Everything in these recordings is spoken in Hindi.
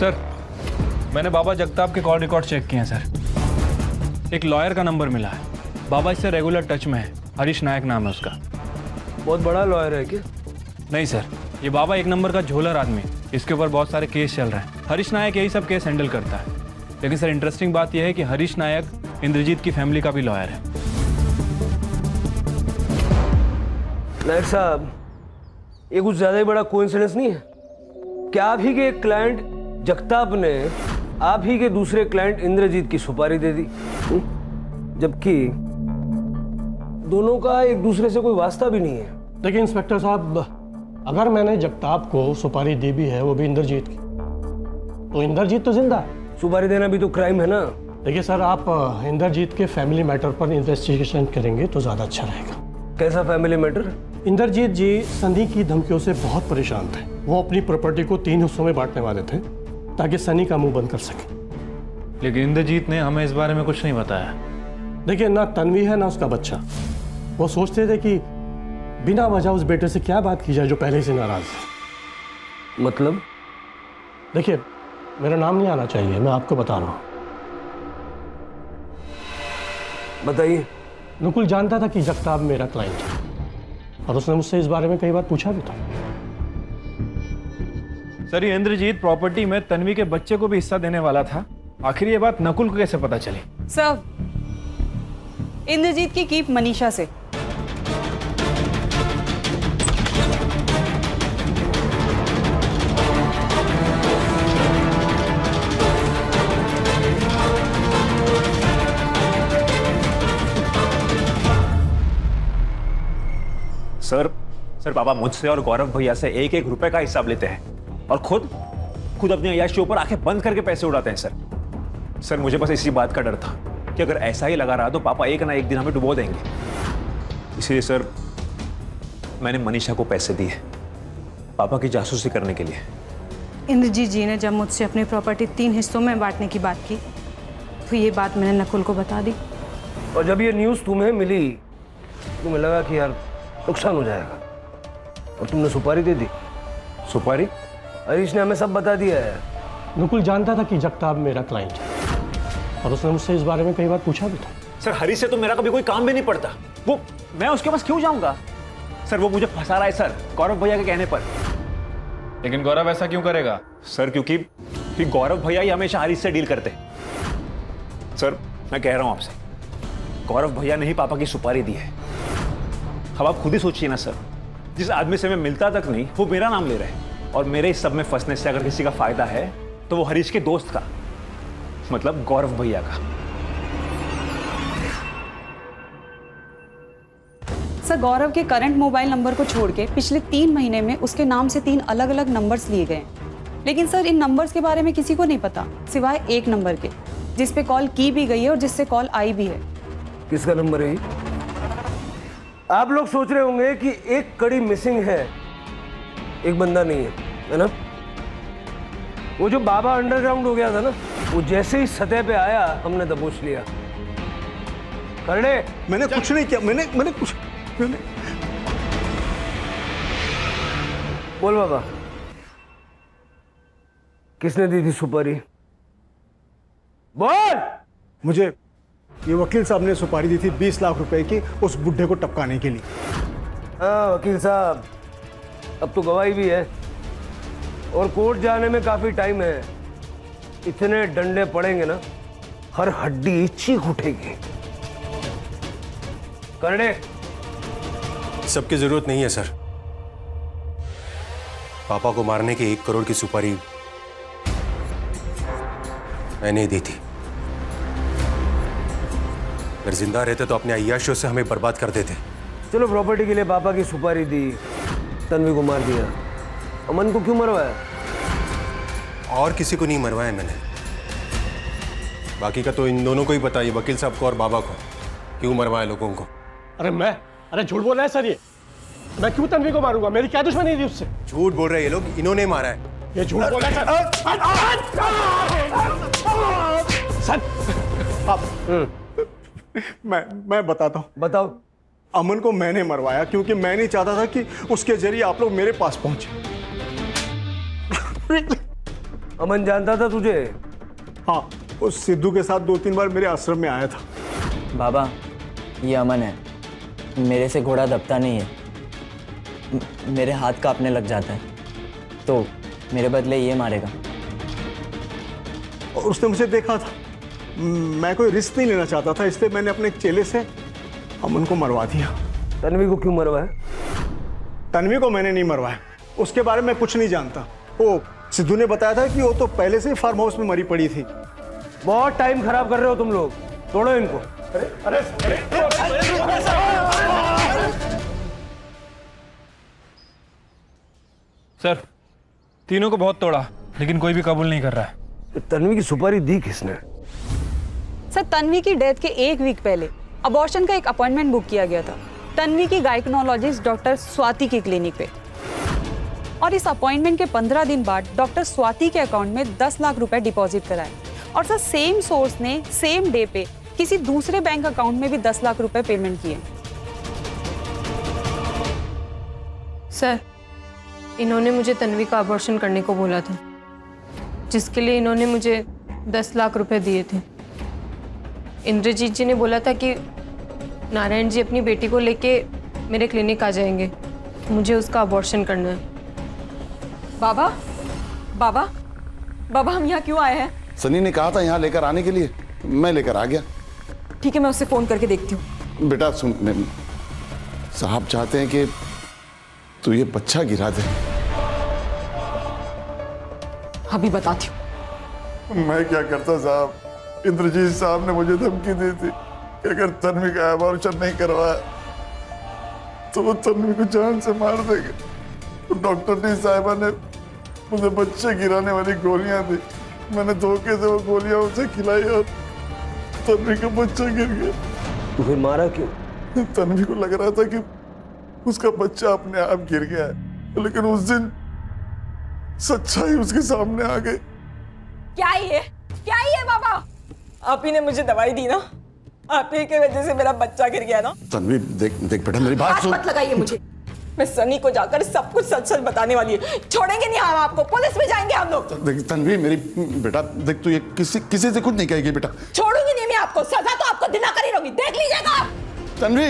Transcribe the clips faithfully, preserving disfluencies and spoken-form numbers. सर, मैंने बाबा जगताप के कॉल रिकॉर्ड चेक किए हैं सर। एक लॉयर का नंबर मिला है, बाबा इससे रेगुलर टच में है, हरीश नायक नाम है उसका। बहुत बड़ा लॉयर है क्या? नहीं सर, ये बाबा एक नंबर का झोलर आदमी, इसके ऊपर बहुत सारे केस चल रहे हैं। हरीश नायक यही सब केस हैंडल करता है। लेकिन सर इंटरेस्टिंग बात यह है कि हरीश नायक इंद्रजीत की फैमिली का भी लॉयर है। नायक साहब, ये कुछ ज़्यादा ही बड़ा कोइंसिडेंस नहीं है? क्या आप ही के एक क्लाइंट जगताप ने आप ही के दूसरे क्लाइंट इंद्रजीत की सुपारी दे दी, जबकि दोनों का एक दूसरे से कोई वास्ता भी नहीं है। देखिए इंस्पेक्टर साहब, अगर मैंने जगताप को सुपारी दी भी है, वो भी इंद्रजीत की, तो इंद्रजीत तो जिंदा है। सुपारी देना भी तो क्राइम है ना। देखिए सर, आप इंद्रजीत के फैमिली मैटर पर इन्वेस्टिगेशन करेंगे तो ज़्यादा अच्छा रहेगा। कैसा फैमिली मैटर? इंद्रजीत जी सनी की धमकियों से बहुत परेशान थे। वो अपनी प्रॉपर्टी को तीन हिस्सों में बांटने वाले थे ताकि सनी का मुंह बंद कर सके। लेकिन इंद्रजीत ने हमें इस बारे में कुछ नहीं बताया। देखिए, ना तन्वी है ना उसका बच्चा। वो सोचते थे कि बिना वजह उस बेटे से क्या बात की जाए जो पहले से नाराज है। मतलब? देखिए, मेरा नाम नहीं आना चाहिए, मैं आपको बता रहा हूँ। बताइए। नकुल जानता था कि जगताप मेरा क्लाइंट है और उसने मुझसे इस बारे में कई बार पूछा भी था। सर, ये इंद्रजीत प्रॉपर्टी में तन्वी के बच्चे को भी हिस्सा देने वाला था, आखिर ये बात नकुल को कैसे पता चली? सर, इंद्रजीत की कीप मनीषा से। सर सर बाबा मुझसे और गौरव भैया से एक एक रुपए का हिसाब लेते हैं और खुद खुद अपनी अय्याशी ऊपर आंखें बंद करके पैसे उड़ाते हैं। सर सर मुझे बस इसी बात का डर था कि अगर ऐसा ही लगा रहा तो पापा एक ना एक दिन हमें डुबो देंगे, इसलिए सर मैंने मनीषा को पैसे दिए पापा की जासूसी करने के लिए। इंद्रजीत जी ने जब मुझसे अपनी प्रॉपर्टी तीन हिस्सों में बांटने की बात की तो ये बात मैंने नकुल को बता दी। और जब ये न्यूज़ तुम्हें मिली, तुम्हें लगा कि यार नुकसान हो जाएगा और तुमने सुपारी दे दी। सुपारी? हरीश ने हमें सब बता दिया है। नकुल जानता था कि जगताप मेरा क्लाइंट है और उसने मुझसे इस बारे में कई बार पूछा भी था। सर, हरीश से तो मेरा कभी कोई काम भी नहीं पड़ता, वो मैं उसके पास क्यों जाऊंगा? सर, वो मुझे फंसा रहा है सर, गौरव भैया के कहने पर। लेकिन गौरव ऐसा क्यों करेगा? सर, क्योंकि गौरव भैया ही हमेशा हरीश से डील करते। सर, मैं कह रहा हूँ आपसे, गौरव भैया ने ही पापा की सुपारी दी है। अब आप खुद ही सोचिए ना सर, जिस आदमी से मैं मिलता तक नहीं वो मेरा नाम ले रहे हैं और मेरे इस सब में फंसने से अगर किसी का फायदा है तो वो हरीश के दोस्त का, मतलब गौरव भैया का। सर, गौरव के करंट मोबाइल नंबर को छोड़ के पिछले तीन महीने में उसके नाम से तीन अलग अलग नंबर्स लिए गए, लेकिन सर इन नंबर्स के बारे में किसी को नहीं पता सिवाय एक नंबर के, जिस पे कॉल की भी गई है और जिससे कॉल आई भी है। किसका नंबर है? आप लोग सोच रहे होंगे कि एक कड़ी मिसिंग है, एक बंदा नहीं है, है ना? वो जो बाबा अंडरग्राउंड हो गया था ना, वो जैसे ही सतह पे आया हमने दबोच लिया। करने मैंने कुछ नहीं किया, मैंने मैंने कुछ मैंने बोल बाबा, किसने दी थी सुपारी? बोल। मुझे ये वकील साहब ने सुपारी दी थी बीस लाख रुपए की, उस बुढ़े को टपकाने के लिए। हाँ वकील साहब, अब तो गवाही भी है और कोर्ट जाने में काफी टाइम है, इतने डंडे पड़ेंगे ना हर हड्डी चीख उठेगी। करने सबकी जरूरत नहीं है सर, पापा को मारने की एक करोड़ की सुपारी मैंने दी थी। अगर जिंदा रहते तो अपने अय्याशियों से हमें बर्बाद कर देते। चलो, प्रॉपर्टी के लिए पापा की सुपारी दी, तन्वी को मार दिया, अमन को क्यों मरवाया? और किसी को नहीं मरवाया मैंने, बाकी का तो इन दोनों को ही बताइए, वकील साहब को और बाबा को, क्यों मरवाया लोगों को। अरे मैं अरे झूठ बोल रहा है सर, ये मैं क्यों तन्वी को मारूंगा, मेरी क्या दुश्मनी थी उससे? झूठ बोल रहे हैं ये लोग, इन्होंने मारा है। ये झूठ बोल रहा है। मैं मैं बताता हूँ। बताओ। अमन को मैंने मरवाया क्योंकि मैं नहीं चाहता था कि उसके जरिए आप लोग मेरे पास पहुंचे। अमन जानता था तुझे? हाँ, वो सिद्धू के साथ दो तीन बार मेरे आश्रम में आया था। बाबा, ये अमन है। मेरे से घोड़ा दबता नहीं है, मेरे हाथ कांपने लग जाता है, तो मेरे बदले ये मारेगा। और उसने मुझे देखा था, मैं कोई रिस्क नहीं लेना चाहता था, इसलिए मैंने अपने चेले से अमन को मरवा दिया। तन्वी को क्यों मरवाया? तन्वी को मैंने नहीं मरवाया, उसके बारे में कुछ नहीं जानता। वो सिद्धू ने बताया था कि वो तो पहले से फार्म हाउस में मरी पड़ी थी। बहुत टाइम खराब कर रहे हो तुम लोग, तोड़ो इनको। अरे अरे, अरे, अरे, अरे, अरे सर, तीनों को बहुत तोड़ा लेकिन कोई भी कबूल नहीं कर रहा है। तन्वी की सुपारी दी किसने? सर, तन्वी की डेथ के एक वीक पहले अबॉर्शन का एक अपॉइंटमेंट बुक किया गया था तन्वी की गायकोनोलॉजिस्ट डॉक्टर स्वाति की क्लिनिक पे, और इस अपॉइंटमेंट के पंद्रह दिन बाद डॉक्टर स्वाति के अकाउंट में दस लाख रुपए डिपॉजिट कराए। और सर, सेम सोर्स ने सेम डे पे किसी दूसरे बैंक अकाउंट में भी दस लाख रुपए पेमेंट किए। सर, इन्होंने मुझे तन्वी का अबॉर्शन करने को बोला था, जिसके लिए इन्होंने मुझे दस लाख रुपए दिए थे। इंद्रजीत जी ने बोला था कि नारायण जी अपनी बेटी को लेके मेरे क्लिनिक आ जाएंगे, मुझे उसका अबॉर्शन करना है। बाबा, बाबा, बाबा, हम यहाँ क्यों आए हैं? सनी ने कहा था यहाँ लेकर आने के लिए, मैं लेकर आ गया। ठीक है, मैं उससे फ़ोन करके देखती हूँ। बेटा सुन, साहब चाहते हैं कि तू ये बच्चा गिरा दे। अभी बताती हूँ। मैं क्या करता साहब, इंद्रजीत साहब ने मुझे धमकी दी थी कि अगर तन्वी का अबॉर्शन नहीं करवाया तो वो तन्वी को जान से मार देंगे। तो डॉक्टर साहिबा ने मुझे बच्चे गिराने वाली गोलियाँ दी, मैंने धोखे से वो गोलियाँ उसे खिलाई और तन्वी का बच्चा गिर गया। तो फिर मारा क्यों? तन्वी को लग रहा था कि उसका बच्चा अपने आप गिर गया है, लेकिन उस दिन सच्चाई उसके सामने आ गई। क्या ये? क्या ये बाबा? आप ही ने मुझे दवाई दी ना, आप ही के वजह से मेरा बच्चा गिर गया ना। तन्वी देख देख बेटा, मेरी बात सुन। मत लगाइए मुझे, मैं सनी को जाकर सब कुछ सच सच बताने वाली है। छोड़ेंगे नहीं हम आपको, पुलिस में जाएंगे हम लोग। देख तन्वी मेरी बेटा, देख तू ये किसी किसी से कुछ नहीं कहेगी बेटा। छोड़ूंगी नहीं मैं आपको, सजा तो आपको दिना कर ही रहूंगी, देख लीजिएगा आप। तन्वी,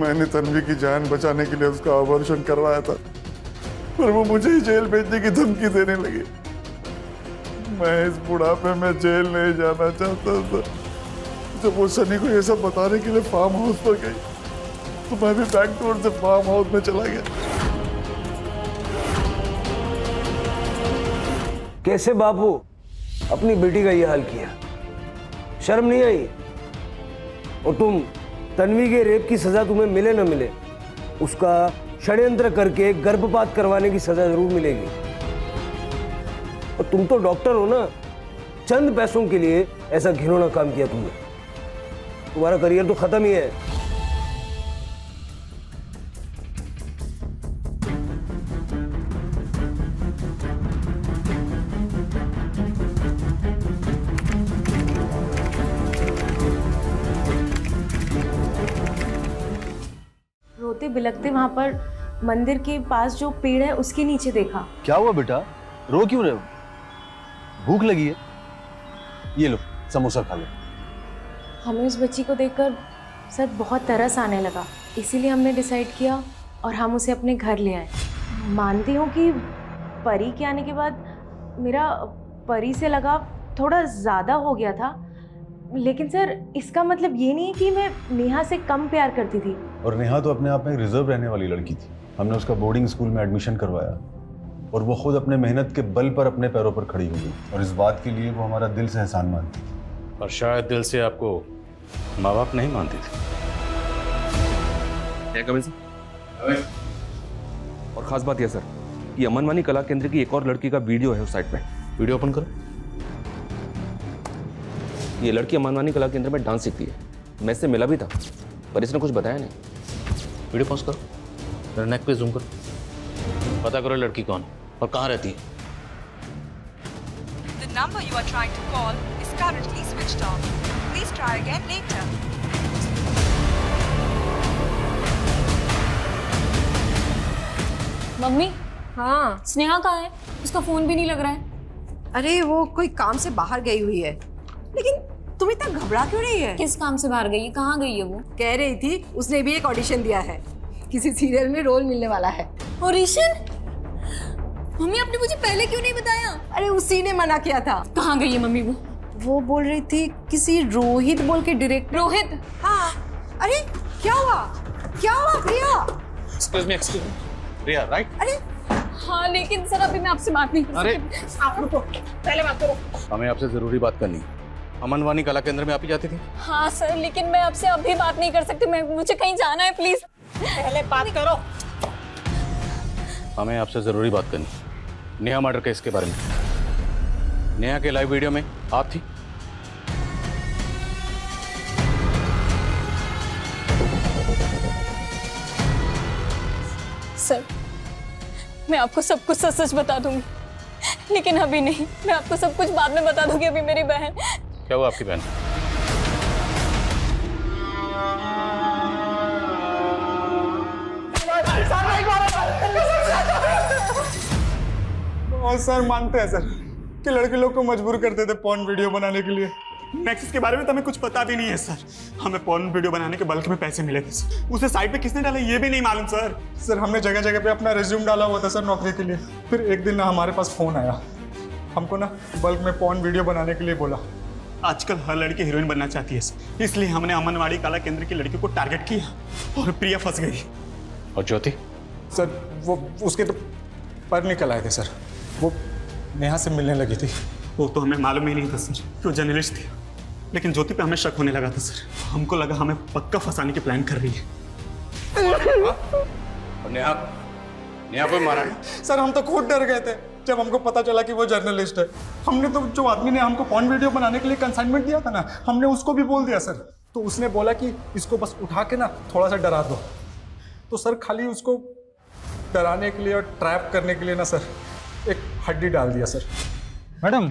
मैंने तन्वी की जान बचाने के लिए उसका अबॉर्शन करवाया था, पर वो मुझे ही जेल भेजने की धमकी देने लगी। मैं इस बुढ़ापे में जेल नहीं जाना चाहता था। जब वो सनी को ये सब बताने के लिए फार्म हाउस पर गई तो मैं भी बैक डोर से फार्म हाउस में चला गया। कैसे बापू, अपनी बेटी का ये हाल किया, शर्म नहीं आई? और तुम, तन्वी के रेप की सजा तुम्हें मिले ना मिले, उसका षड्यंत्र करके गर्भपात करवाने की सजा जरूर मिलेगी। और तुम तो डॉक्टर हो ना, चंद पैसों के लिए ऐसा घिनौना काम किया तुमने, तुम्हारा करियर तो खत्म ही है। बिलखते वहाँ पर मंदिर के पास जो पेड़ है उसके नीचे देखा। क्या हुआ बेटा, रो क्यों रहे हो? भूख लगी है? ये लो समोसा खा लो। हमें उस बच्ची को देखकर सर बहुत तरस आने लगा, इसीलिए हमने डिसाइड किया और हम उसे अपने घर ले आए। मानती हूँ कि परी के आने के बाद मेरा परी से लगाव थोड़ा ज़्यादा हो गया था, लेकिन सर इसका मतलब ये नहीं कि मैं नेहा से कम प्यार करती थी। और नेहा तो अपने आप में एक रिजर्व रहने वाली लड़की थी। हमने उसका बोर्डिंग स्कूल में एडमिशन करवाया और वो खुद अपने मेहनत के बल पर अपने पैरों पर खड़ी हुई, और इस बात के लिए वो हमारा दिल से एहसान मानती थी। और शायद दिल से आपको माँ बाप नहीं मानती थी। और ख़ास बात यह सर कि अमनवानी कला केंद्र की एक और लड़की का वीडियो है उस साइट पर। वीडियो ओपन करो। ये लड़की अमानवानी कला केंद्र में डांस सीखती है, मैं इससे मिला भी था पर इसने कुछ बताया नहीं। वीडियो पॉज करो, मेरे नेक पे जूम करो, पता करो लड़की कौन है और कहाँ रहती है। The number you are trying to call is currently switched off. Please try again later. Mummy, हाँ स्नेहा कहाँ है? उसका फोन भी नहीं लग रहा है। अरे वो कोई काम से बाहर गई हुई है। लेकिन तुम इतना घबरा क्यों रही है? किस काम से बाहर गई है? कहाँ गई है? वो कह रही थी उसने भी एक ऑडिशन दिया है, किसी सीरियल में रोल मिलने वाला है। ऑडिशन? मम्मी आपने मुझे पहले क्यों नहीं बताया? अरे उसी ने मना किया था। कहाँ गई है मम्मी वो? वो बोल रही थी किसी रोहित बोल के डायरेक्टर। रोहित? हाँ। अरे क्या हुआ? क्या हुआ प्रिया? Excuse me, excuse me. Priya, right? अरे हाँ लेकिन सर अभी मैं आपसे बात नहीं कर सकती। आप रुको, पहले बात करो। हमें आपसे जरूरी बात करनी। अमनवानी कला केंद्र में आप ही जाती थी? हाँ सर लेकिन मैं आपसे अभी बात नहीं कर सकती, मैं मुझे कहीं जाना है। प्लीज पहले बात करो। हमें आपसे जरूरी बात करनी, नेहा मर्डर केस के बारे में। नेहा के लाइव वीडियो में आप थी? सर मैं आपको सब कुछ सच सच बता दूंगी लेकिन अभी नहीं। मैं आपको सब कुछ बाद में बता दूंगी, अभी मेरी बहन। क्या हुआ आपकी बहन? और सर मानते हैं सर कि लड़के लोग को मजबूर करते थे पॉर्न वीडियो बनाने के लिए। नेक्सस के बारे में तो हमें कुछ पता भी नहीं है सर। हमें पॉर्न वीडियो बनाने के बल्क में पैसे मिले थे सर। उसे साइट पे किसने डाला ये भी नहीं मालूम सर। सर हमने जगह जगह पे अपना रिज्यूम डाला हुआ था सर नौकरी के लिए। फिर एक दिन ना हमारे पास फ़ोन आया, हमको ना बल्क में पॉर्न वीडियो बनाने के लिए बोला। आजकल हर लड़की हीरोइन बनना चाहती है सर, इसलिए हमने अमनवाड़ी कला केंद्र की लड़की को टारगेट किया और प्रिया फंस गई। और ज्योति? सर वो उसके तो पर निकल आए थे सर, वो नेहा से मिलने लगी थी। वो तो हमें मालूम ही नहीं था सर कि वो जर्नलिस्ट थी, लेकिन ज्योति पे हमें शक होने लगा था सर। हमको लगा हमें पक्का फंसाने की प्लान कर रही है। और नेहा नेहा पे मारा है सर। हम तो खुद डर गए थे जब हमको पता चला कि वो जर्नलिस्ट है। हमने तो जो आदमी ने हमको पॉर्न वीडियो बनाने के लिए कंसाइनमेंट दिया था ना, हमने उसको भी बोल दिया सर। तो उसने बोला कि इसको बस उठा के ना थोड़ा सा डरा दो। तो सर खाली उसको डराने के लिए और ट्रैप करने के लिए ना सर एक हड्डी डाल दिया सर। मैडम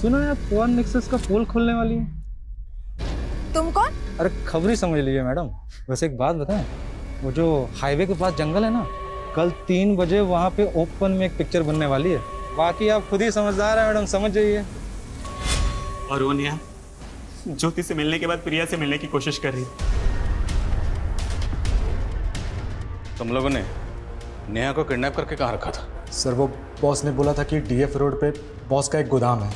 सुनो, यार पॉर्न नेक्सस का पोल खोलने वाली है। तुम कौन? अरे खबरी समझ लीजिए मैडम। वैसे एक बात बताएं, वो जो हाईवे के पास जंगल है ना, कल तीन बजे वहाँ पे ओपन में एक पिक्चर बनने वाली है। बाकी आप खुद ही समझदार है मैडम, समझ जाइए। और वो नेहा ज्योति से मिलने के बाद प्रिया से मिलने की कोशिश कर रही है। तुम लोगों ने नेहा को किडनैप करके कहाँ रखा था? सर वो बॉस ने बोला था कि डीएफ रोड पे बॉस का एक गोदाम है।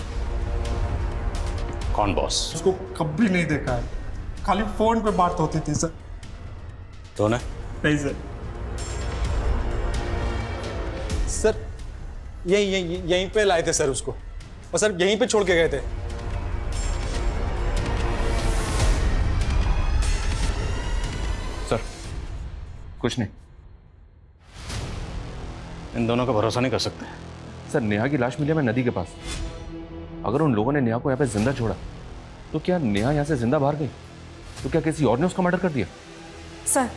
कौन बॉस? उसको कभी नहीं देखा है, खाली फोन पे बात होती थी सर। तो ना? नहीं सर। सर यहीं यहीं यहीं पे लाए थे सर उसको, और सर यहीं पे छोड़ के गए थे। सर कुछ नहीं, इन दोनों का भरोसा नहीं कर सकते। सर नेहा की लाश मिली है नदी के पास। अगर उन लोगों ने नेहा को यहाँ पे जिंदा छोड़ा तो क्या नेहा यहाँ से जिंदा बाहर गई? तो क्या किसी और ने उसका मर्डर कर दिया? सर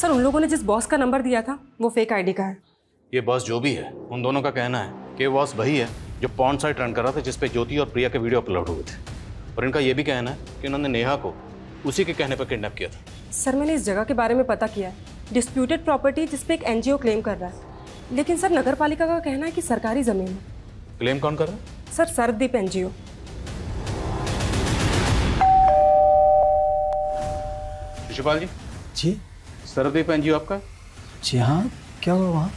सर उन लोगों ने जिस बॉस का नंबर दिया था वो फेक आईडी का है। ये बॉस जो भी है, उन दोनों का कहना है कि बॉस वही है जो पॉर्न साइट रन कर रहा था जिसपे ज्योति और प्रिया के वीडियो अपलोड हुए थे। और इनका यह भी कहना है कि उन्होंने नेहा को उसी के कहने पर किडनैप किया था। सर मैंने इस जगह के बारे में पता किया, डिस्प्यूटेड प्रॉपर्टी जिसपे एक एनजीओ क्लेम कर रहा है। लेकिन सर नगर पालिका का कहना है कि सरकारी जमीन है। क्लेम कौन कर रहा है? Sir Sardeep NGO. शिशुपाल जी? जी सरदीप एनजीओ आपका? जी हाँ। क्या हुआ वहाँ?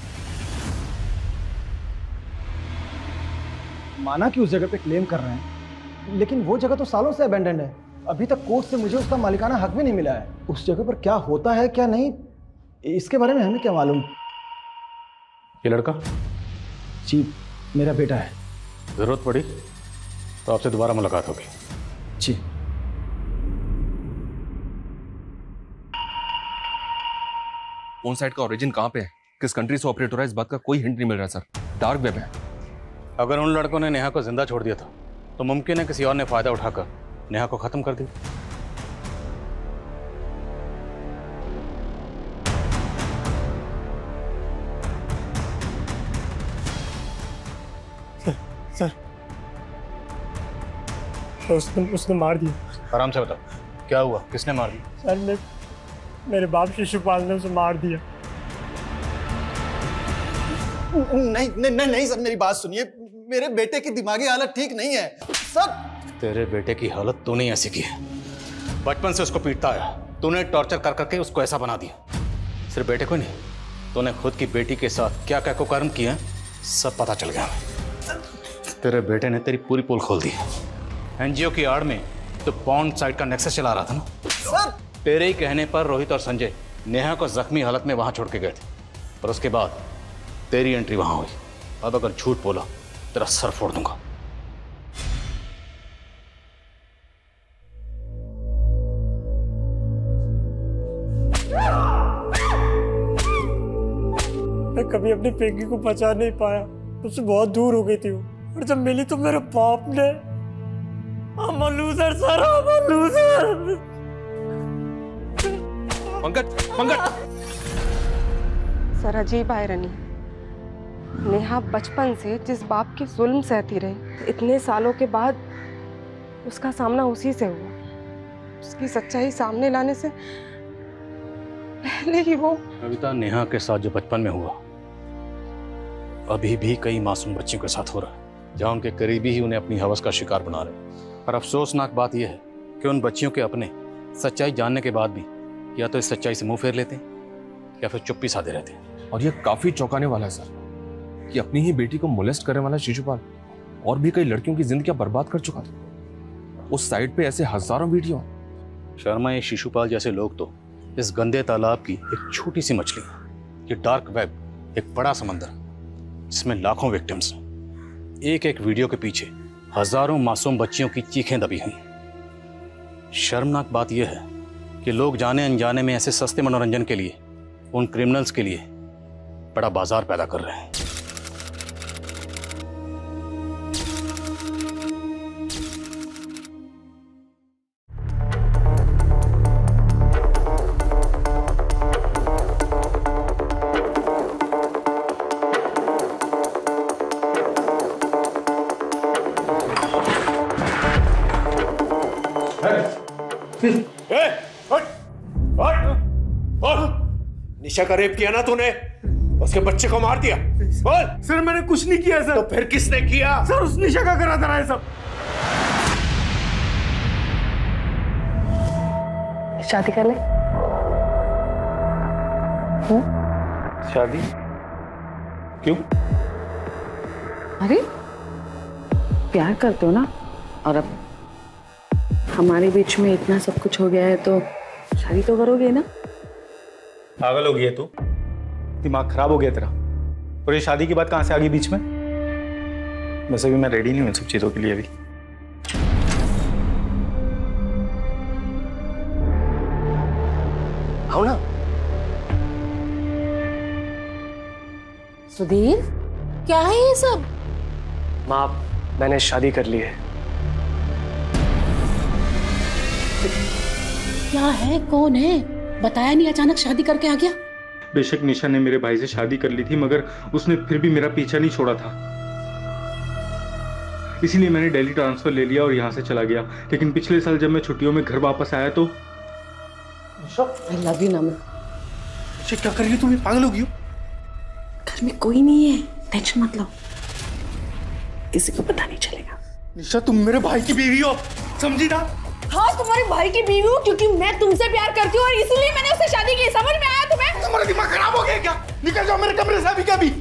माना कि उस जगह पे क्लेम कर रहे हैं, लेकिन वो जगह तो सालों से अबेंडेंड है। अभी तक कोर्ट से मुझे उसका मालिकाना हक भी नहीं मिला है। उस जगह पर क्या होता है क्या नहीं इसके बारे में हमें क्या मालूम। ये लड़का? जी मेरा बेटा है। जरूरत पड़ी तो आपसे दोबारा मुलाकात होगी। जी कौन साइट का ओरिजिन कहाँ पे है, किस कंट्री से ऑपरेट हो रहा है, इस बात का कोई हिंट नहीं मिल रहा सर। डार्क वेब है। अगर उन लड़कों ने नेहा को जिंदा छोड़ दिया था तो मुमकिन है किसी और ने फायदा उठाकर नेहा को खत्म कर दिया। उसने उसने मार दिया। आराम से बताओ क्या हुआ, किसने मार दिया? सर ने मेरे बाप शिशुपाल ने उसे मार दिया। नहीं नहीं नहीं सर, मेरी बात सुनिए, मेरे बेटे की दिमागी हालत ठीक नहीं है सर। तेरे बेटे की हालत तूने ऐसी की है, बचपन से उसको पीटता है, तूने टॉर्चर कर करके उसको ऐसा बना दिया। सिर्फ बेटे को नहीं, तूने खुद की बेटी के साथ क्या क्या कुकर्म किए हैं सब पता चल गया। तेरे बेटे ने तेरी पूरी पोल खोल दी। एनजीओ की आड़ में तो पॉन्ड साइड का नेक्सस चला रहा था ना सर। तेरे ही कहने पर रोहित और संजय नेहा को जख्मी हालत में वहां छोड़ के गए थे, पर उसके बाद तेरी एंट्री वहां हुई। अब अगर झूठ बोला तेरा सर फोड़ दूंगा। मैं कभी अपनी पिंकी को बचा नहीं पाया, उससे बहुत दूर हो गई थी वो, और जब मिली तो मेरे बाप ने I'm a loser, sir, I'm a loser. Pankaj, Pankaj. Sir अजीब आयरनी, नेहा बचपन से जिस बाप के जुल्म सहती रही, इतने सालों के बाद उसका सामना उसी से हुआ। उसकी सच्चाई सामने लाने से पहले ही वो कविता नेहा के साथ जो बचपन में हुआ अभी भी कई मासूम बच्चों के साथ हो रहा है, जहां उनके करीबी ही उन्हें अपनी हवस का शिकार बना रहे। पर अफसोसनाक बात यह है कि उन बच्चियों के अपने सच्चाई जानने के बाद भी या तो इस सच्चाई से मुंह फेर लेते हैं या फिर चुप्पी साधे रहते हैं। और यह काफी चौंकाने वाला है सर कि अपनी ही बेटी को मोलेस्ट करने वाला शिशुपाल और भी कई लड़कियों की जिंदगियां बर्बाद कर चुका था। उस साइट पे ऐसे हजारों वीडियो। शर्मा, ये शिशुपाल जैसे लोग तो इस गंदे तालाब की एक छोटी सी मछली है। ये डार्क वेब एक बड़ा समंदर जिसमें लाखों विक्टिम्स, एक एक वीडियो के पीछे हजारों मासूम बच्चियों की चीखें दबी हुई। शर्मनाक बात यह है कि लोग जाने अनजाने में ऐसे सस्ते मनोरंजन के लिए, उन क्रिमिनल्स के लिए बड़ा बाजार पैदा कर रहे हैं। निशा का रेप किया ना तूने, उसके बच्चे को मार दिया। बोल। सर मैंने कुछ नहीं किया सर। तो फिर किसने किया? सर उस निशा का करा धरा है सब। शादी कर ले। हुँ? शादी क्यों? अरे प्यार करते हो ना, और अब हमारे बीच में इतना सब कुछ हो गया है तो शादी तो करोगे ना। पागल हो गई तू, दिमाग खराब हो गया तेरा। और ये शादी की बात कहाँ से आ गई बीच में? वैसे भी मैं रेडी नहीं हूँ इन सब चीजों के लिए अभी। आओ ना। सुधीर क्या है ये सब? माँ मैंने शादी कर ली है। क्या है, कौन है, बताया नहीं, अचानक शादी करके आ गया? बेशक निशा ने मेरे भाई से शादी कर ली थी, मगर उसने फिर भी मेरा पीछा नहीं छोड़ा था, इसीलिए मैंने दिल्ली ट्रांसफर ले लिया और यहाँ से चला गया। लेकिन पिछले साल जब मैं छुट्टियों में घर वापस आया तो आई लव यू नमन। क्या कर रही हो तुम, पागल हो गई हो? घर में कोई नहीं है, टेंशन मत लो, किसी को पता नहीं चलेगा। निशा तुम मेरे भाई की बीवी हो, समझी ना? हाँ तुम्हारे भाई की बीवी हूँ, क्योंकि मैं तुमसे प्यार करती हूँ और इसीलिए मैंने उससे शादी की। समझ में आया तुम्हें? तुम्हारा दिमाग खराब हो गया क्या? निकल जाओ मेरे कमरे से अभी के अभी।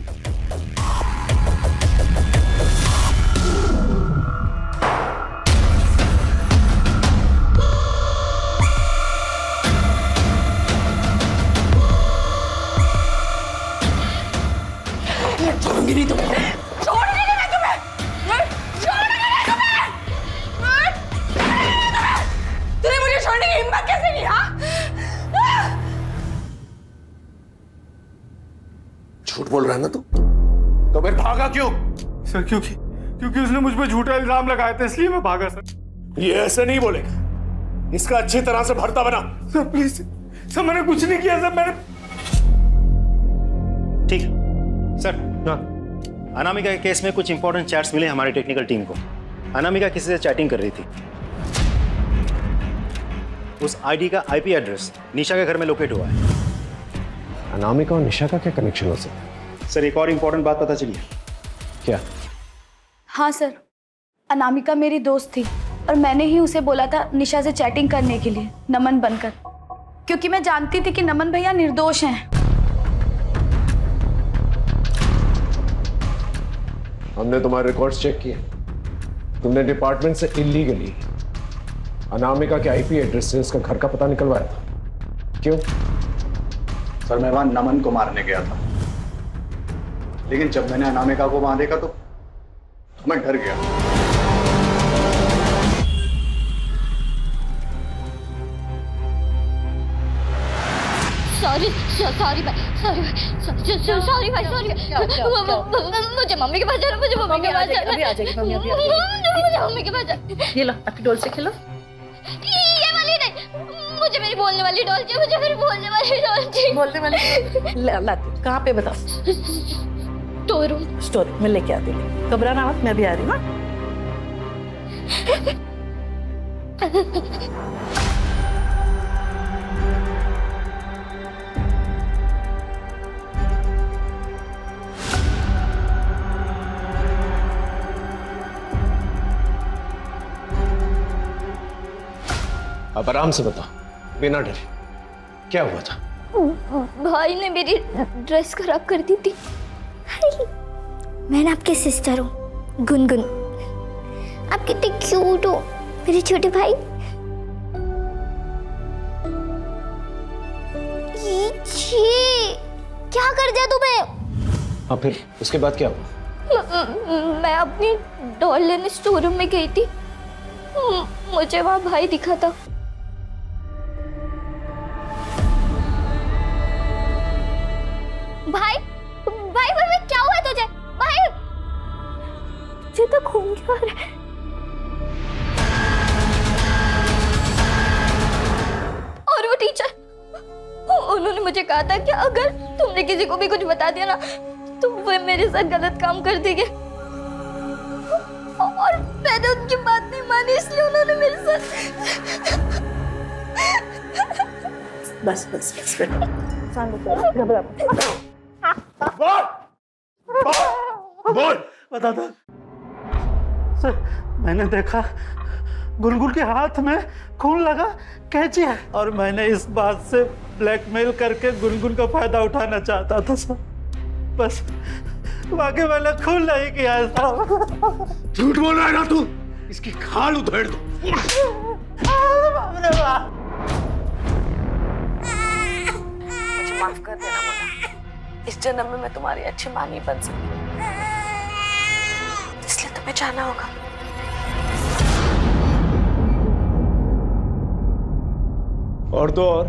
बोल रहा है ना तू, तो फिर भागा क्यों? सर क्योंकि क्योंकि उसने मुझ पर झूठा इल्जाम लगाया था, इसलिए मैं भागा सर। ये ऐसे नहीं बोलेगा, इसका अच्छी तरह से भरता बना। सर प्लीज, सर मैंने कुछ नहीं किया सर, मैंने ठीक है सर। हाँ अनामिका के केस में कुछ इंपॉर्टेंट चैट्स मिले हमारी टेक्निकल टीम को। अनामिका किसी से चैटिंग कर रही थी, उस आईडी का आईपी एड्रेस निशा के घर में लोकेट हुआ है। अनामिका और निशा का क्या कनेक्शन हो सकता है? सर एक और इम्पोर्टेंट बात पता चली है। क्या? हाँ सर, अनामिका मेरी दोस्त थी और मैंने ही उसे बोला था निशा से चैटिंग करने के लिए नमन बनकर, क्योंकि मैं जानती थी कि नमन भैया निर्दोष हैं। हमने तुम्हारे रिकॉर्ड्स चेक किए, तुमने डिपार्टमेंट से इलीगली अनामिका के आईपी एड्रेस से उसका घर का पता निकलवाया था। क्यों? सर मैं वहां नमन को मारने गया था, लेकिन जब मैंने अनामिका को वहां देखा तो मैं डर गया। सॉरी सॉरी भाई, सॉरी सॉरी भाई, सॉरी। मुझे मम्मी के पास जाना, मुझे मम्मी के पास जाना। अभी आ जाएगी मम्मी, अभी आ जाएगी। मुझे मम्मी के पास जाना। ये लो आपकी डॉल से खेलो। ये वाली नहीं, मुझे मेरी बोलने वाली डॉल चाहिए, मुझे मेरी बोलने वाली डॉल चाहिए। बोलने वाली लाती कहाँ पे बताओ? Store room. स्टोर में लेके आती हूँ, घबराना मत, मैं भी आ रही हूँ। अब आराम से बता, बिना डरे क्या हुआ था? भाई ने मेरी ड्रेस खराब कर दी थी। मैं ना आपके सिस्टर हूँ गुनगुन, आप कितने क्यूट हो मेरे छोटे भाई। ये छी, क्या कर दिया तुम्हें? और फिर उसके बाद क्या हुआ? म, मैं अपनी डॉल लेने स्टोर रूम में गई थी, मुझे वहाँ भाई दिखा था। भाई, भाई भाई क्या हुआ तुझे? भाई तुझे तो खून जा रहा है। और वो टीचर, उन्होंने मुझे कहा था कि अगर तुमने किसी को भी कुछ बता दिया ना तो वे मेरे साथ गलत काम कर देंगे, और मैंने उनकी बात नहीं मानी, इसलिए उन्होंने मेरे साथ। बस बस बस बस बोल, बोल, बोल। बता था। सर मैंने देखा गुलगुल के हाथ में खून लगा कैची है, और मैंने इस बात से ब्लैकमेल करके गुलगुल का फायदा उठाना चाहता था सर, बस बाकी मैंने खून नहीं किया। झूठ बोल रहा है ना तू, इसकी खाल उधेड़ दो। मुझे माफ कर देना मुन्ना, इस जन्म में मैं तुम्हारी अच्छी मां नहीं बन सकती, इसलिए तुम्हें जाना होगा। और तो और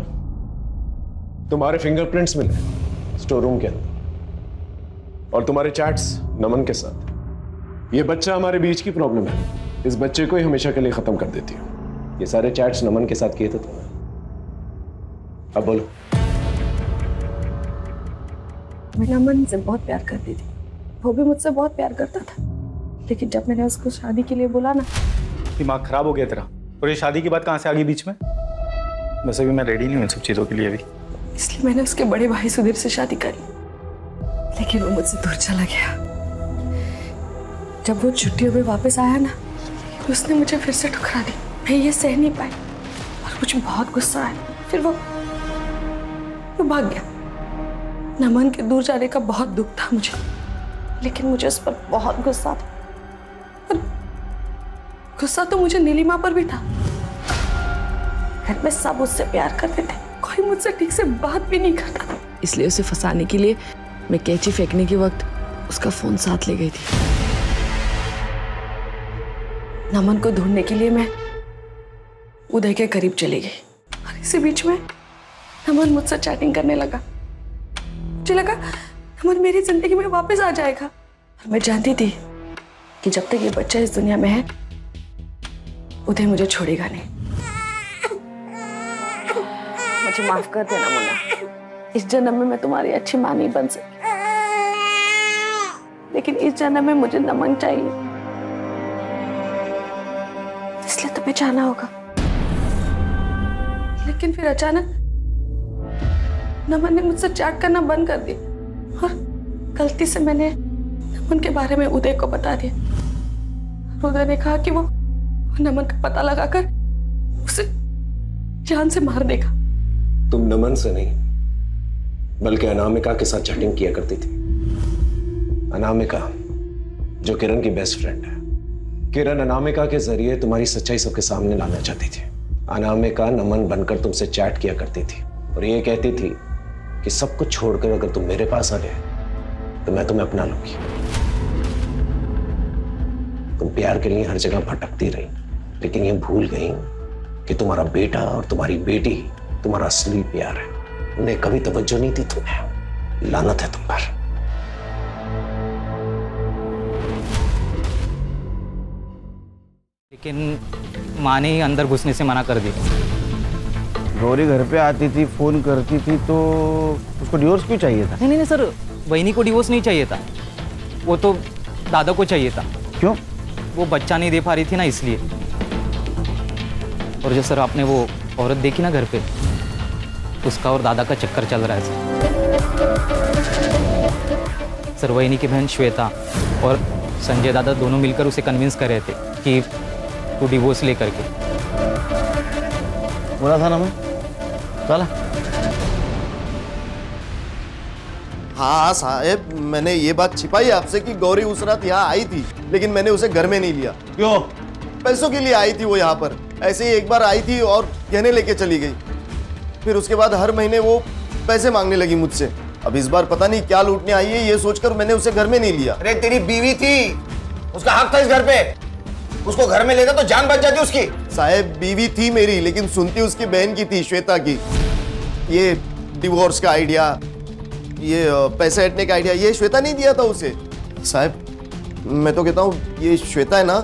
तुम्हारे फिंगरप्रिंट्स मिले स्टोर रूम के अंदर, और तुम्हारे चैट्स नमन के साथ। ये बच्चा हमारे बीच की प्रॉब्लम है, इस बच्चे को ही हमेशा के लिए खत्म कर देती हो। ये सारे चैट्स नमन के साथ किए थे तुमने। अब बोलो। मैं नमन से बहुत प्यार करती थी, वो भी मुझसे बहुत प्यार करता था, लेकिन जब मैंने उसको शादी के लिए बोला ना, दिमाग खराब हो गया तेरा। और ये शादी की बात कहाँ से आ गई बीच में? वैसे भी मैं रेडी नहीं हूँ इन सब चीज़ों के लिए भी, इसलिए मैंने उसके बड़े भाई सुधीर से शादी करी, लेकिन वो मुझसे दूर चला गया। जब वो छुट्टियों में वापस आया ना, उसने मुझे फिर से ठुकरा दी, मैं ये सह नहीं पाई और मुझे बहुत गुस्सा आया, फिर वो भाग गया। नमन के दूर जाने का बहुत दुख था मुझे, लेकिन मुझे उस पर बहुत गुस्सा था, और गुस्सा तो मुझे नीलिमा पर भी था। घर में सब उससे प्यार करते थे, कोई मुझसे ठीक से बात भी नहीं करता था, इसलिए उसे फंसाने के लिए मैं कैची फेंकने के वक्त उसका फोन साथ ले गई थी। नमन को ढूंढने के लिए मैं उदय के करीब चली गई, और इसी बीच में नमन मुझसे चैटिंग करने लगा। मुझे लगा नमन मेरी जिंदगी में वापस आ जाएगा, और मैं जानती थी कि जब तक ये बच्चा इस दुनिया में है उदय मुझे छोड़ेगा नहीं। मुझे माफ कर देना मुन्ना, इस जन्म में मैं तुम्हारी अच्छी मां नहीं बन सकी, लेकिन इस जन्म में मुझे नमन चाहिए, इसलिए तुम्हें जाना होगा। लेकिन फिर अचानक नमन ने मुझसे चैट करना बंद कर दिया, और गलती से मैंने उनके बारे में उदय को बता दिया। उदय ने कहा कि वो नमन का पता लगाकर उसे जान से मार देगा। तुम नमन से नहीं बल्कि अनामिका के साथ चैटिंग किया करती थी। अनामिका जो किरण की बेस्ट फ्रेंड है। किरण अनामिका के जरिए तुम्हारी सच्चाई सबके सामने लाना चाहती थी। अनामिका नमन बनकर तुमसे चैट किया करती थी और ये कहती थी कि सब कुछ छोड़कर अगर तुम मेरे पास आ गए तो मैं तुम्हें अपना लूंगी। तुम प्यार के लिए हर जगह भटकती रही, लेकिन ये भूल गई कि तुम्हारा बेटा और तुम्हारी बेटी तुम्हारा असली प्यार है। उन्हें कभी तवज्जो नहीं दी तुमने। लानत है तुम पर। लेकिन माँ ने ही अंदर घुसने से मना कर दिया। गौरी घर पे आती थी, फोन करती थी, तो उसको डिवोर्स क्यों चाहिए था? नहीं नहीं सर, बहनी को डिवोर्स नहीं चाहिए था, वो तो दादा को चाहिए था। क्यों? वो बच्चा नहीं दे पा रही थी ना, इसलिए। और जो सर आपने वो औरत देखी ना घर पे, उसका और दादा का चक्कर चल रहा है सर। सर बहनी की बहन श्वेता और संजय दादा दोनों मिलकर उसे कन्विंस कर रहे थे कि तू डिवोर्स ले करके बोला था ना मैं। चला हाँ साहब, मैंने ये बात छिपाई आपसे कि गौरी उस रात यहाँ आई थी, लेकिन मैंने उसे घर में नहीं लिया। क्यों? पैसों के लिए आई थी वो यहाँ पर। ऐसे ही एक बार आई थी और गहने लेके चली गई। फिर उसके बाद हर महीने वो पैसे मांगने लगी मुझसे। अब इस बार पता नहीं क्या लूटने आई है, ये सोचकर मैंने उसे घर में नहीं लिया। अरे तेरी बीवी थी, उसका हक था इस घर पे। उसको घर में लेता तो जान बच जाती उसकी। साहब बीवी थी मेरी, लेकिन सुनती उसकी बहन की थी, श्वेता की। ये डिवोर्स का आइडिया, ये पैसे हटने का आइडिया, ये श्वेता नहीं दिया था उसे। साहब मैं तो कहता हूँ ये श्वेता है ना,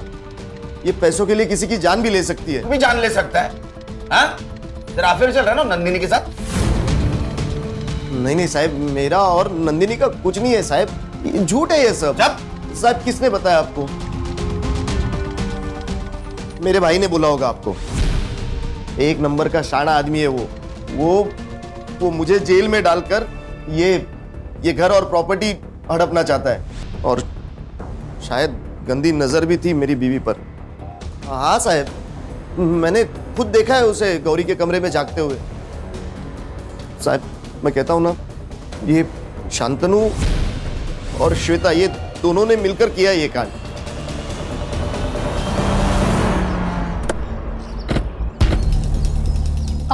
ये पैसों के लिए किसी की जान भी ले सकती है। तू भी जान ले सकता है। तेरा अफेयर चल रहा है ना नंदिनी के साथ? नहीं नहीं साहब, मेरा और नंदिनी का कुछ नहीं है साहब, झूठ है ये सब। साहब किसने बताया आपको? मेरे भाई ने बोला होगा आपको। एक नंबर का शाना आदमी है वो। वो वो मुझे जेल में डालकर ये ये घर और प्रॉपर्टी हड़पना चाहता है, और शायद गंदी नज़र भी थी मेरी बीवी पर। हाँ साहब मैंने खुद देखा है उसे गौरी के कमरे में जागते हुए। साहब मैं कहता हूँ ना, ये शांतनु और श्वेता ये दोनों ने मिलकर किया ये कांड।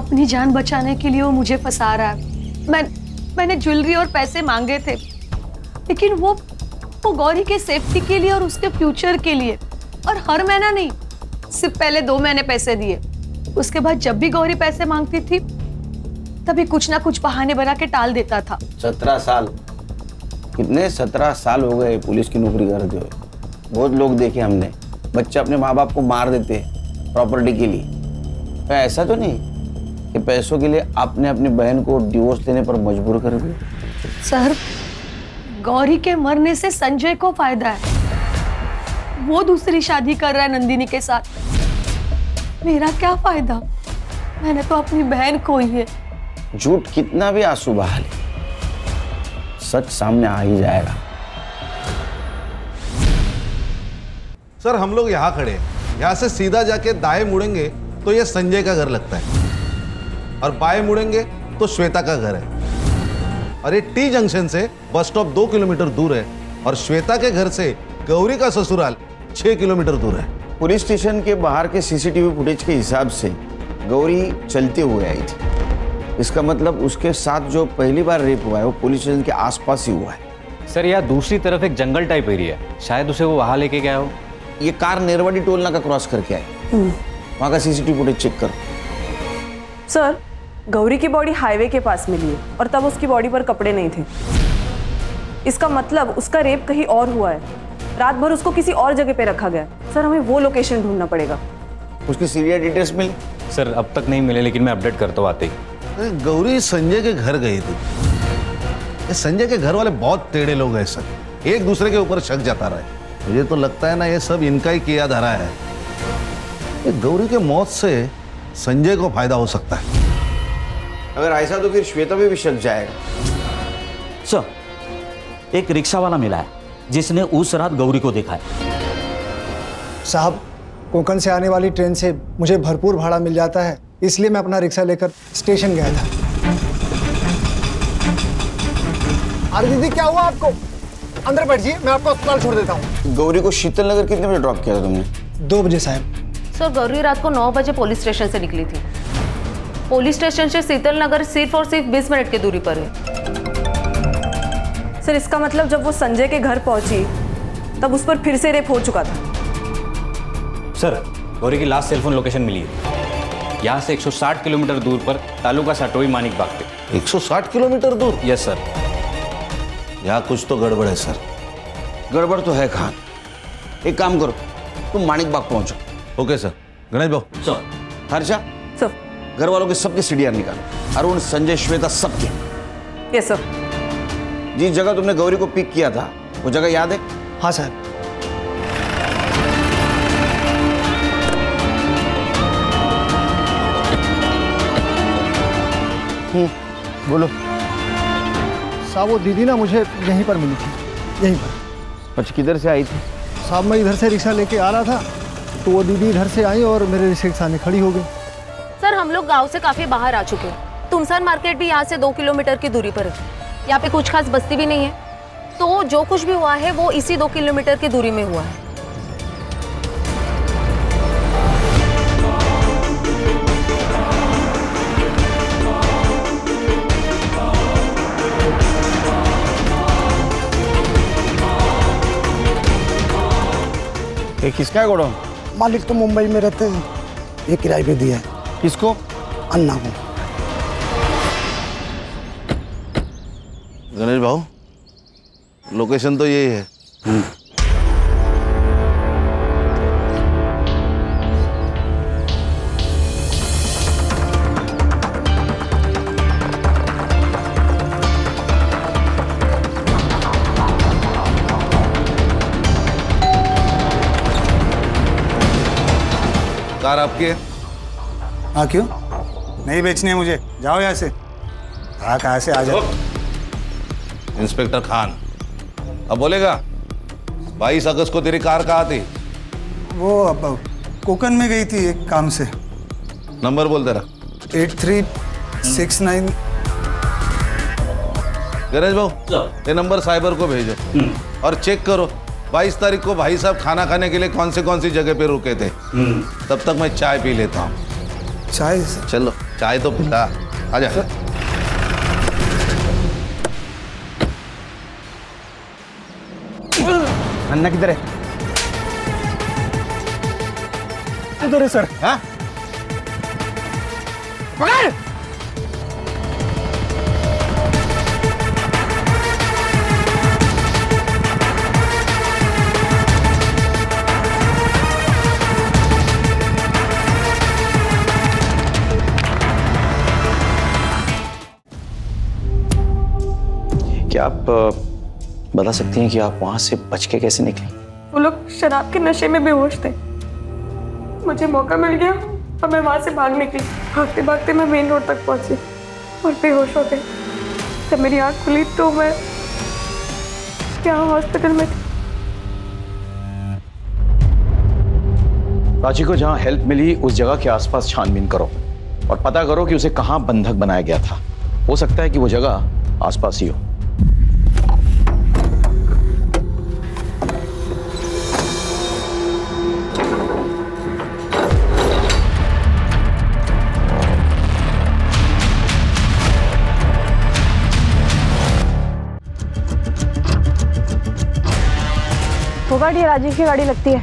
अपनी जान बचाने के लिए वो मुझे फंसा रहा है। मैं, मैंने ज्वेलरी और पैसे मांगे थे, लेकिन वो वो गौरी के सेफ्टी के लिए और उसके फ्यूचर के लिए। और हर महीना नहीं, सिर्फ पहले दो महीने पैसे दिए। उसके बाद जब भी गौरी पैसे मांगती थी तभी कुछ ना कुछ बहाने बना के टाल देता था। सत्रह साल कितने सत्रह साल हो गए पुलिस की नौकरी करते हुए। बहुत लोग देखे हमने, बच्चे अपने माँ बाप को मार देते हैं प्रॉपर्टी के लिए। तो ऐसा तो नहीं कि पैसों के लिए आपने अपनी बहन को डिवोर्स देने पर मजबूर कर दिया? सर गौरी के मरने से संजय को फायदा है, वो दूसरी शादी कर रहा है नंदिनी के साथ। मेरा क्या फायदा? मैंने तो अपनी बहन खोई है। झूठ कितना भी आंसू बहा ले, सच सामने आ ही जाएगा। सर हम लोग यहाँ खड़े, यहाँ से सीधा जाके दाएं मुड़ेंगे तो ये संजय का घर लगता है, और बाएं मुड़ेंगे तो श्वेता का घर है। और ये टी जंक्शन से बस स्टॉप दो किलोमीटर दूर है, और श्वेता के घर से गौरी का ससुराल छह किलोमीटर दूर है। पुलिस स्टेशन के बाहर के सीसीटीवी फुटेज के हिसाब से गौरी चलते हुए आई थी। इसका मतलब उसके साथ जो पहली बार रेप हुआ है वो पुलिस स्टेशन के आसपास ही हुआ है। सर यहाँ दूसरी तरफ एक जंगल टाइप एरिया है, शायद उसे वो वहाँ लेके गया हो। ये कार नेरवाडी टोल नाका क्रॉस करके आए, वहाँ का सीसीटीवी फुटेज चेक करो। सर गौरी की बॉडी हाईवे के पास मिली है, और तब उसकी बॉडी पर कपड़े नहीं थे। इसका मतलब उसका रेप कहीं और हुआ है। रात भर उसको किसी और जगह पे रखा गया। सर हमें वो लोकेशन ढूंढना पड़ेगा। उसकी सीरियल डिटेल्स मिले? सर अब तक नहीं मिले, लेकिन मैं अपडेट करता हूँ आते ही। गौरी संजय के घर गई थी। संजय के घर वाले बहुत टेढ़े लोग हैं सर, एक दूसरे के ऊपर शक जता रहा है। मुझे तो लगता है ना ये सब इनका ही किया धरा है। गौरी के मौत से संजय को फायदा हो सकता है। अगर ऐसा तो फिर श्वेता भी शक जाएगा। सर एक रिक्शा वाला मिला है जिसने उस रात गौरी को देखा है। साहब, कोंकण से आने वाली ट्रेन से मुझे भरपूर भाड़ा मिल जाता है, इसलिए मैं अपना रिक्शा लेकर स्टेशन गया था। अरे दीदी, क्या हुआ आपको? अंदर बैठिए, मैं आपको अस्पताल छोड़ देता हूँ। गौरी को शीतल नगर कितने बजे ड्रॉप किया था तुमने? दो बजे साहब। सर, गौरी रात को नौ बजे पुलिस स्टेशन से निकली थी। पुलिस स्टेशन से शीतल नगर सिर्फ और सिर्फ बीस मिनट की दूरी पर है। सर, इसका मतलब जब वो संजय के घर पहुंची तब उस पर फिर से रेप हो चुका था। सर, गौरी की लास्ट सेलफोन लोकेशन मिली है। यहाँ से एक सौ साठ किलोमीटर दूर पर तालुका साटोई मानिक बाग पे। एक सौ साठ किलोमीटर दूर? Yes sir. यहाँ कुछ तो गड़बड़ है सर। गड़बड़ तो है खान। एक काम करो, तुम मानिक बाग पहुँचो। Okay sir. Ganesh Bhau sir, Harsha sir, घर वालों के सबके सीढ़ियाँ निकालो। अरुण, संजय, श्वेता, सबके। Yes sir. जिस जगह तुमने गौरी को पिक किया था वो जगह याद है? हाँ सर। बोलो साहब। वो दीदी ना मुझे यहीं पर मिली थी, यहीं पर। अच्छा, किधर से आई थी? साहब, मैं इधर से रिक्शा लेके आ रहा था तो वो दीदी इधर से आई और मेरे रिक्शा में खड़ी हो गई। सर, हम लोग गांव से काफ़ी बाहर आ चुके हैं। तुमसर मार्केट भी यहाँ से दो किलोमीटर की दूरी पर है। यहाँ पे कुछ खास बस्ती भी नहीं है, तो जो कुछ भी हुआ है वो इसी दो किलोमीटर की दूरी में हुआ है। ये किसका है गोडाउन? मालिक तो मुंबई में रहते हैं, ये किराए पे दिया है। किसको? अन्ना को। गणेश भाऊ, लोकेशन तो यही है। कार आपकी है? हाँ। क्यों? नहीं बेचनी है मुझे, जाओ यहाँ से। हाँ, कहाँ से आ जाओ। इंस्पेक्टर खान अब बोलेगा। बाईस अगस्त को तेरी कार कहाँ थी? वो अब कोकन में गई थी एक काम से। नंबर बोल तेरा। Eight three six nine. Ganesh Bhau, ये नंबर साइबर को भेजो और चेक करो बाईस तारीख को भाई साहब खाना खाने के लिए कौन से कौन सी जगह पे रुके थे। तब तक मैं चाय पी लेता हूँ। चाय? चलो चाय तो पिला। आजा। अन्ना किधर है? किधर है सर? हाँ? पकड़! आप बता सकती हैं कि आप वहां से बच के कैसे निकली? वो लोग शराब के नशे में बेहोश थे। मुझे मौका मिल गया और मैं वहां से भाग निकली। भागते भागते मैं मेन रोड तक पहुंची और बेहोश हो गई। जब मेरी आंख खुली तो मैं यहाँ हॉस्पिटल में थी। प्राची को जहां हेल्प मिली उस जगह के आसपास छानबीन करो और पता करो कि उसे कहाँ बंधक बनाया गया था। हो सकता है कि वो जगह आसपास ही हो। गाड़ी राजीव की गाड़ी लगती है।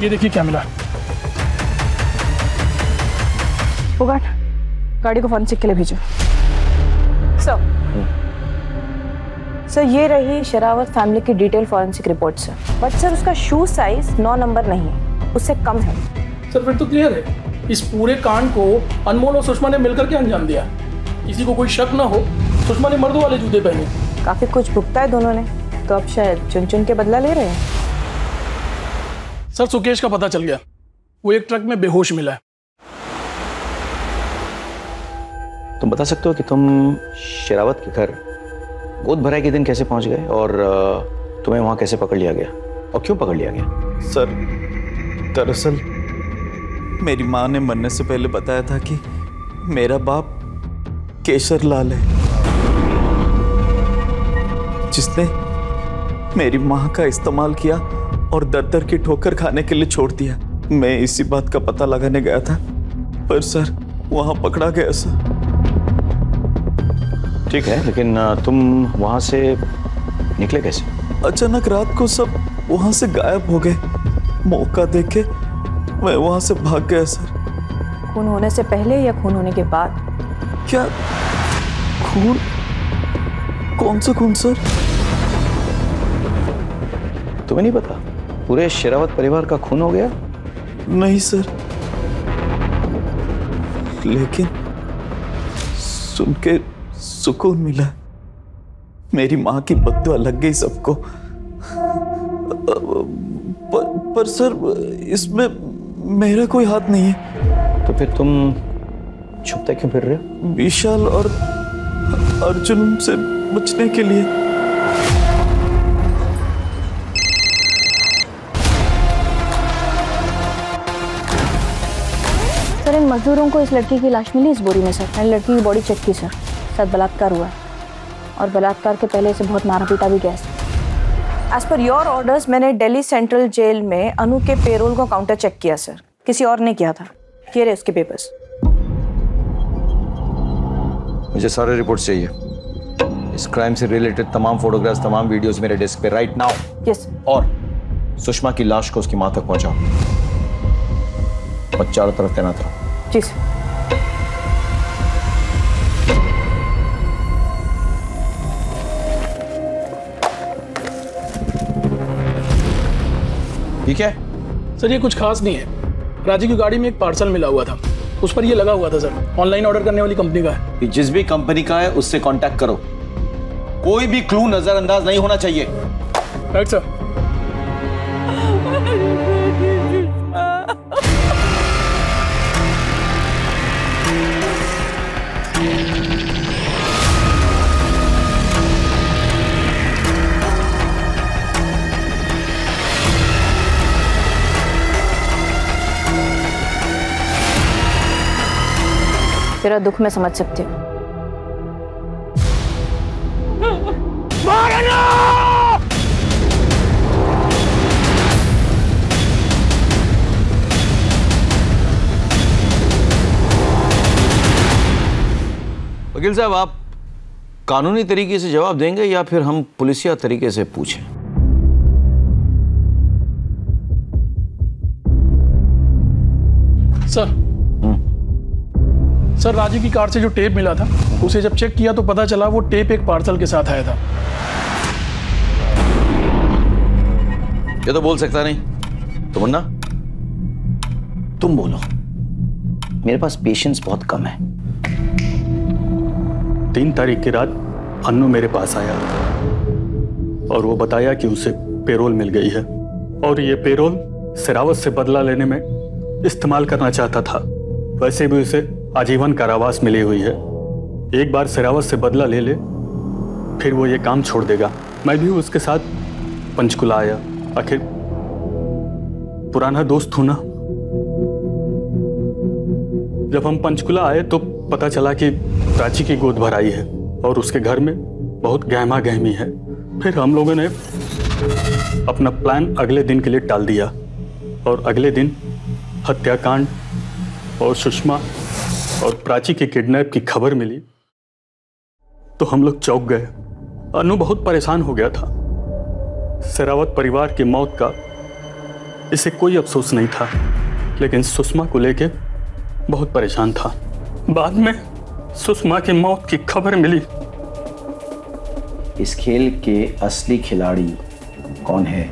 ये देखिए क्या मिला। पुगाट, गाड़ी को फॉरेंसिक के लिए भेजो। सर सर ये रही शेरावत फैमिली की detail forensic report sir. But sir उसका शू साइज नौ नंबर नहीं है, उससे कम है। सर फिर तो क्लियर है, इस पूरे कांड को अनमोल और सुषमा ने मिलकर के अंजाम दिया। किसी को कोई शक ना हो, सुषमा ने मर्दों वाले जूते पहने। काफी कुछ भुगता है दोनों ने, तो अब शायद चुन चुन के बदला ले रहे हैं। सर सुकेश का पता चल गया, वो एक ट्रक में बेहोश मिला है। तुम बता सकते हो कि तुम शेरावत के घर गोद भराई के दिन कैसे पहुंच गए और तुम्हें वहां कैसे पकड़ लिया गया और क्यों पकड़ लिया गया? सर दरअसल मेरी माँ ने मरने से पहले बताया था कि मेरा बाप केसर लाल है, जिसने मेरी माँ का इस्तेमाल किया और दर दर की ठोकर खाने के लिए छोड़ दिया। मैं इसी बात का पता लगाने गया था, पर सर वहाँ पकड़ा गया। सर ठीक है, लेकिन तुम वहाँ से निकले कैसे? अचानक रात को सब वहाँ से गायब हो गए। मौका देके मैं वहाँ से भाग गया। सर खून होने से पहले या खून होने के बाद? क्या खून? कौन सा खून सर? तुम्हें नहीं पता पूरे शेरावत परिवार का खून हो गया? नहीं सर, लेकिन सुन के सुकून मिला। मेरी माँ की बद्दुआ लग गई सबको। पर, पर सर इसमें मेरा कोई हाथ नहीं है। तो फिर तुम छुपते क्यों फिर रहे हो? विशाल और अर्जुन से बचने के लिए। सर इन मजदूरों को इस लड़की की लाश मिली इस बोरी में सर। लड़की की बॉडी चेक की सर, साथ बलात्कार हुआ और बलात्कार के पहले इसे बहुत मारा पीटा भी गया। एज पर योर ऑर्डर्स मैंने दिल्ली सेंट्रल जेल में अनु के पेरोल को काउंटर चेक किया सर, किसी और ने किया था। ये रहे उसके पेपर्स। मुझे सारे रिपोर्ट्स चाहिए। इस क्राइम से रिलेटेड तमाम फोटोग्राफ्स, तमाम वीडियोस मेरे डेस्क पे राइट नाउ। यस। और सुषमा की लाश को उसकी माँ तक पहुँचाओ और चारों तरफ तैनात रहो। जी सर। ठीक है सर, ये कुछ खास नहीं है। राजीव की गाड़ी में एक पार्सल मिला हुआ था, उस पर ये लगा हुआ था सर। ऑनलाइन ऑर्डर करने वाली कंपनी का है। जिस भी कंपनी का है उससे कांटेक्ट करो, कोई भी क्लू नजरअंदाज नहीं होना चाहिए। Right sir. तेरा दुख मैं समझ सकती हूँ। वकील साहब, आप कानूनी तरीके से जवाब देंगे या फिर हम पुलिसिया तरीके से पूछें? सर सर राजीव की कार से जो टेप मिला था, उसे जब चेक किया तो पता चला वो टेप एक पार्सल के साथ आया था। ये तो बोल सकता नहीं, तुम ना तुम बोलो। मेरे पास पेशेंस बहुत कम है। तीन तारीख की रात अन्नू मेरे पास आया और वो बताया कि उसे पेरोल मिल गई है और ये पेरोल शेरावत से बदला लेने में इस्तेमाल करना चाहता था। वैसे भी उसे आजीवन कारावास मिली हुई है। एक बार शेरावत से बदला ले ले फिर वो ये काम छोड़ देगा। मैं भी उसके साथ पंचकुला आया, आखिर पुराना दोस्त हूं ना। जब हम पंचकुला आए तो पता चला कि प्राची की गोद भराई है और उसके घर में बहुत गहमा गहमी है। फिर हम लोगों ने अपना प्लान अगले दिन के लिए टाल दिया और अगले दिन हत्याकांड और सुषमा और प्राची के किडनैप की खबर मिली तो हम लोग चौंक गए। अनु बहुत परेशान हो गया था। शेरावत परिवार की मौत का इसे कोई अफसोस नहीं था, लेकिन सुषमा को लेके बहुत परेशान था। बाद में सुषमा की मौत की खबर मिली। इस खेल के असली खिलाड़ी कौन है,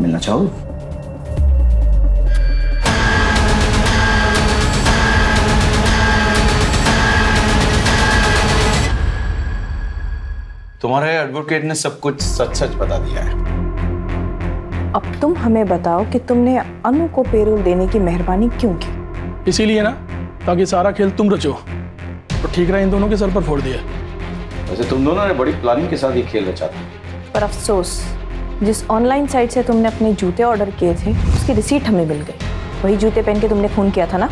मिलना चाहोगे? तुम्हारे एडवोकेट ने सब कुछ सच सच बता दिया है। अब तुम हमें बताओ कि तुमने अनु को पेरोल देने की मेहरबानी क्यों की? इसीलिए ना, ताकि सारा खेल तुम रचो और ठीक रहे इन दोनों के सर पर फोड़ दिया। वैसे तुम दोनों ने बड़ी प्लानिंग के साथ ये खेल रचा था। पर अफसोस, जिस ऑनलाइन साइट से तुमने अपने जूते ऑर्डर किए थे उसकी रिसीट हमें मिल गई। वही जूते पहन के तुमने फोन किया था ना।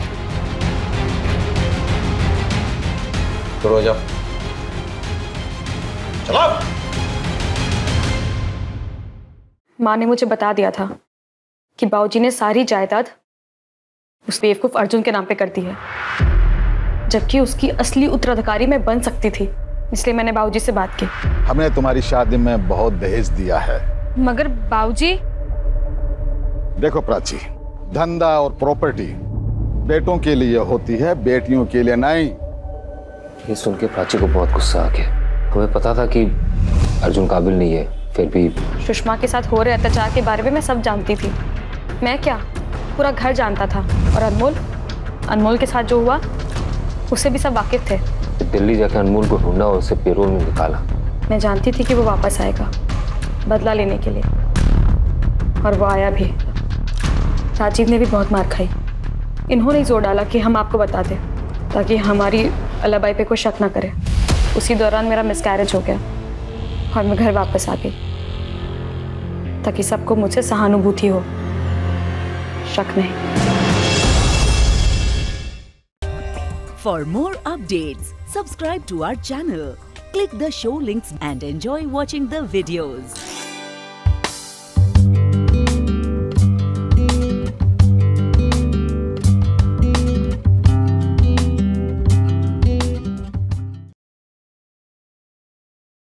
तो रोजा चलो। माँ ने मुझे बता दिया था कि बाबूजी ने सारी जायदाद उस बेवकूफ अर्जुन के नाम पे कर दी है, जबकि उसकी असली उत्तराधिकारी मैं बन सकती थी, इसलिए मैंने बाबूजी से बात की। हमने तुम्हारी शादी में बहुत दहेज दिया है। मगर बाबूजी, देखो प्राची, धंधा और प्रॉपर्टी बेटों के लिए होती है, बेटियों के लिए नहीं। ये सुन के प्राची को बहुत गुस्सा आ गया। तुम्हें पता था कि अर्जुन काबिल नहीं है, फिर भी। सुषमा के साथ हो रहे अत्याचार के बारे में मैं सब जानती थी। मैं क्या, पूरा घर जानता था। और अनमोल, अनमोल के साथ जो हुआ उससे भी सब वाकिफ थे। दिल्ली जाकर अनमोल को ढूंढा और उसे पेरोल में निकाला। मैं जानती थी कि वो वापस आएगा बदला लेने के लिए, और वो आया भी। राजीव ने भी बहुत मार खाई। इन्होंने जोर डाला कि हम आपको बता दें ताकि हमारी अलबाई पे कोई शक ना करे। उसी दौरान मेरा मिसकैरेज हो गया और मैं घर वापस आ गई, ताकि सबको मुझसे सहानुभूति हो, शक नहीं। For more updates subscribe to our channel, click the show links and enjoy watching the videos.